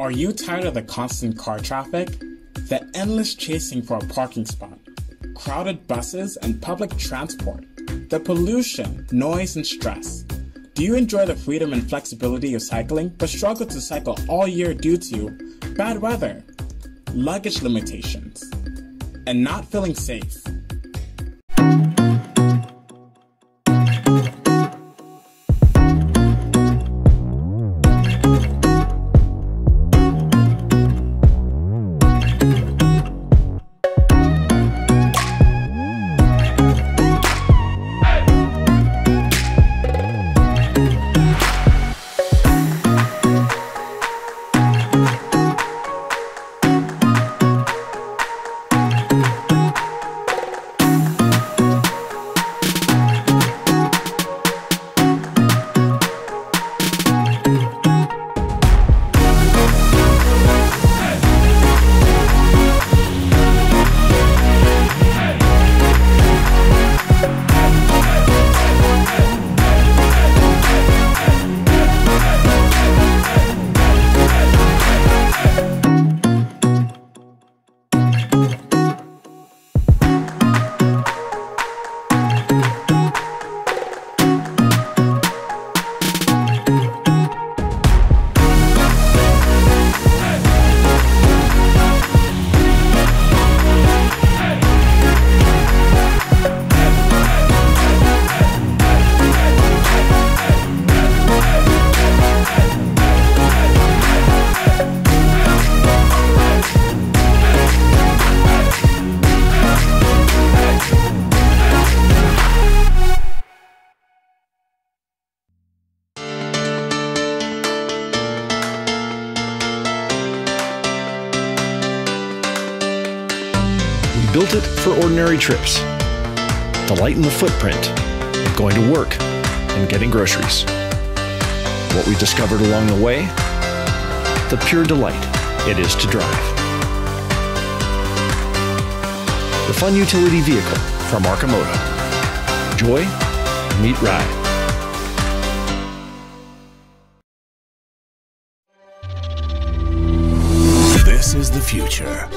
Are you tired of the constant car traffic? The endless chasing for a parking spot? Crowded buses and public transport? The pollution, noise, and stress? Do you enjoy the freedom and flexibility of cycling but struggle to cycle all year due to bad weather, luggage limitations, and not feeling safe? Built it for ordinary trips, to lighten the footprint of going to work and getting groceries. What we discovered along the way, the pure delight it is to drive. The fun utility vehicle from Arcimoto. Joy, meet ride. This is the future.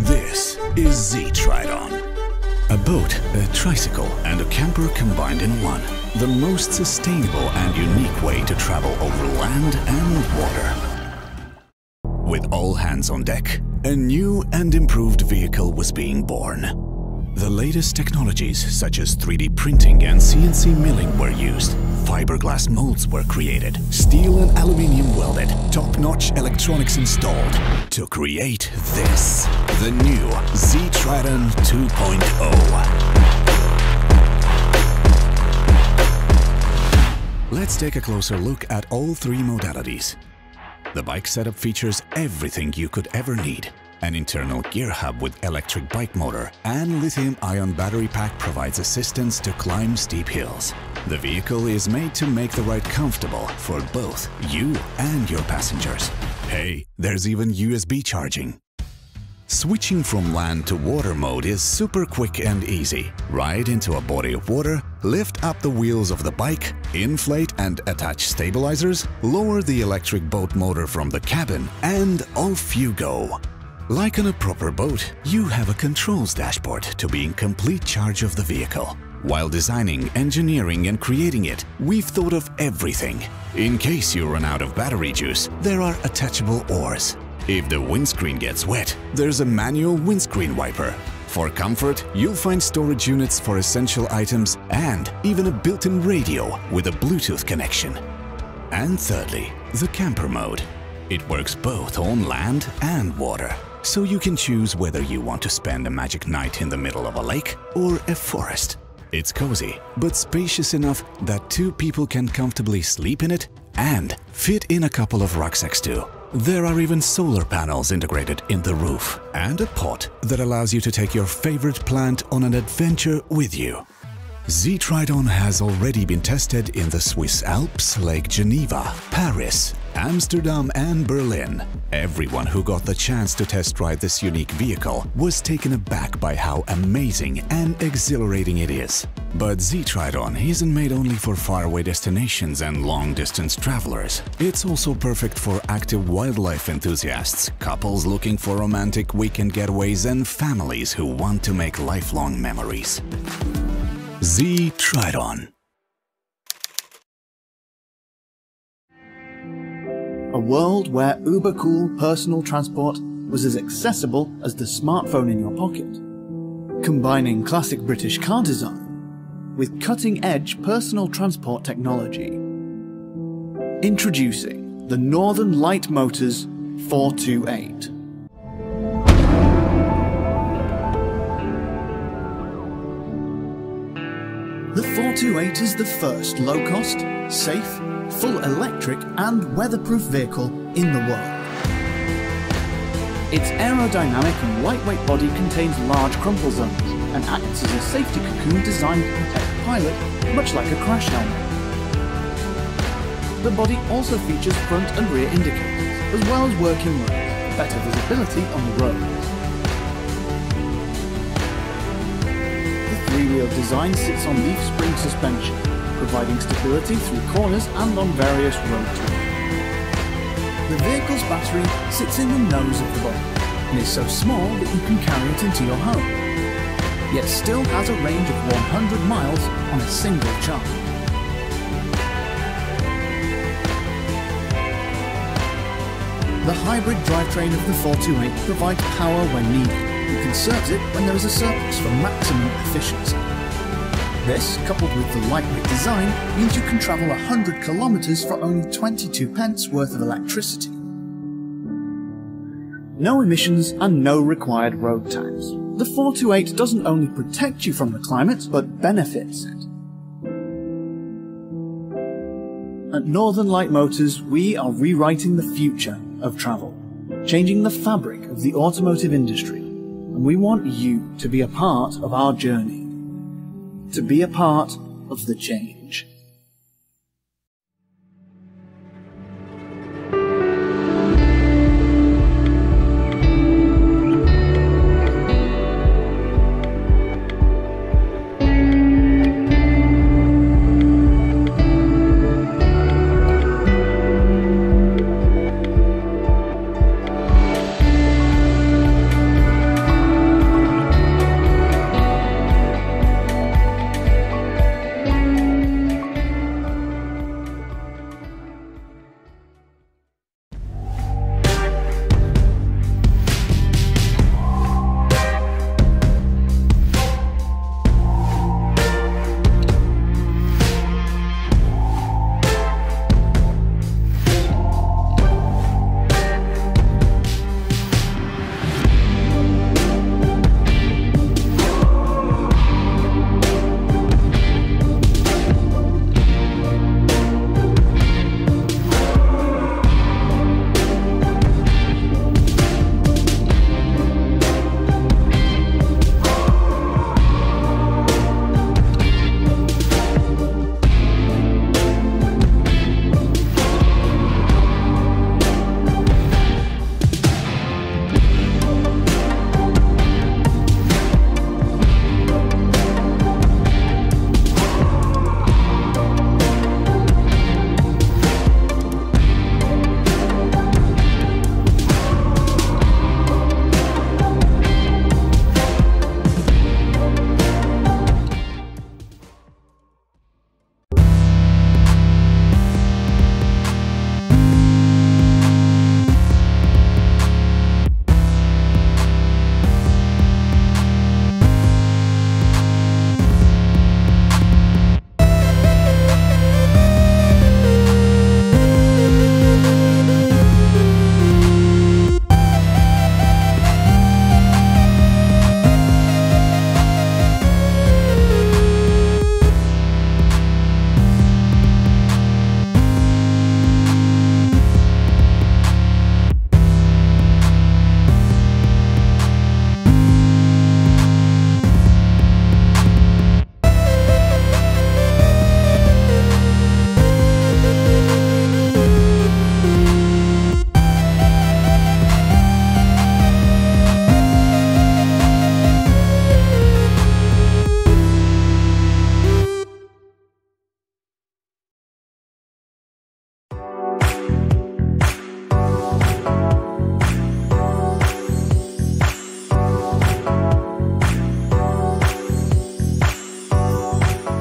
This is Z-Triton. A boat, a tricycle, and a camper combined in one. The most sustainable and unique way to travel over land and water. With all hands on deck, a new and improved vehicle was being born. The latest technologies such as 3D printing and CNC milling were used. Fiberglass molds were created, steel and aluminium welded, top-notch electronics installed to create this, the new Z-Triton 2.0. Let's take a closer look at all three modalities. The bike setup features everything you could ever need. An internal gear hub with electric bike motor and lithium-ion battery pack provides assistance to climb steep hills. The vehicle is made to make the ride comfortable for both you and your passengers. Hey, there's even USB charging. Switching from land to water mode is super quick and easy. Ride into a body of water, lift up the wheels of the bike, inflate and attach stabilizers, lower the electric boat motor from the cabin, and off you go. Like on a proper boat, you have a controls dashboard to be in complete charge of the vehicle. While designing, engineering and creating it, we've thought of everything. In case you run out of battery juice, there are attachable oars. If the windscreen gets wet, there's a manual windscreen wiper. For comfort, you'll find storage units for essential items and even a built-in radio with a Bluetooth connection. And thirdly, the camper mode. It works both on land and water. So you can choose whether you want to spend a magic night in the middle of a lake or a forest. It's cozy, but spacious enough that two people can comfortably sleep in it and fit in a couple of rucksacks too. There are even solar panels integrated in the roof and a pot that allows you to take your favorite plant on an adventure with you. Z-Triton has already been tested in the Swiss Alps, Lake Geneva, Paris, Amsterdam and Berlin. Everyone who got the chance to test drive this unique vehicle was taken aback by how amazing and exhilarating it is. But Z-Triton isn't made only for faraway destinations and long-distance travelers. It's also perfect for active wildlife enthusiasts, couples looking for romantic weekend getaways, and families who want to make lifelong memories. Z-Triton. A world where uber-cool personal transport was as accessible as the smartphone in your pocket. Combining classic British car design with cutting-edge personal transport technology. Introducing the Northern Light Motors 428. The 428 is the first low-cost, safe, full electric and weatherproof vehicle in the world. Its aerodynamic and lightweight body contains large crumple zones and acts as a safety cocoon designed to protect the pilot, much like a crash helmet. The body also features front and rear indicators, as well as working lights, better visibility on the roads. The three-wheel design sits on leaf spring suspension, providing stability through corners and on various road turns. The vehicle's battery sits in the nose of the body, and is so small that you can carry it into your home, yet still has a range of 100 miles on a single charge. The hybrid drivetrain of the 428 provides power when needed and conserves it when there is a surplus for maximum efficiency. This, coupled with the lightweight design, means you can travel 100 kilometers for only 22 pence worth of electricity. No emissions and no required road tax. The 428 doesn't only protect you from the climate, but benefits it. At Northern Light Motors, we are rewriting the future of travel, changing the fabric of the automotive industry, and we want you to be a part of our journey, to be a part of the change.